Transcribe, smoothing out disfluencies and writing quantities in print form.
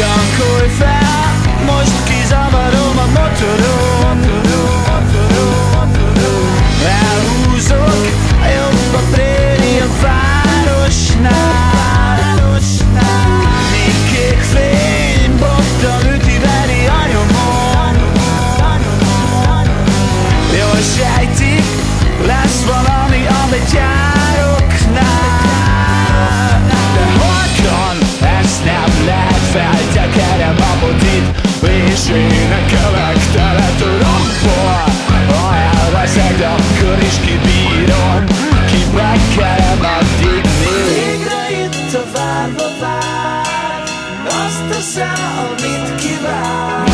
Csankolj fel, most kizavarom a motorom. Elhúzok jobb a préri a városnál. Még kék fény bottal üti veri a nyomon. Jól sejtik, lesz valami, amit jároknál. De hogyan? Ezt nem lehet. Feltekerem a botit, és énekelek tele torokból. Ha elveszek, de akkor is kibírom, kibekerem addig még. Végre itt a várba vár, azt teszem, amit kíván.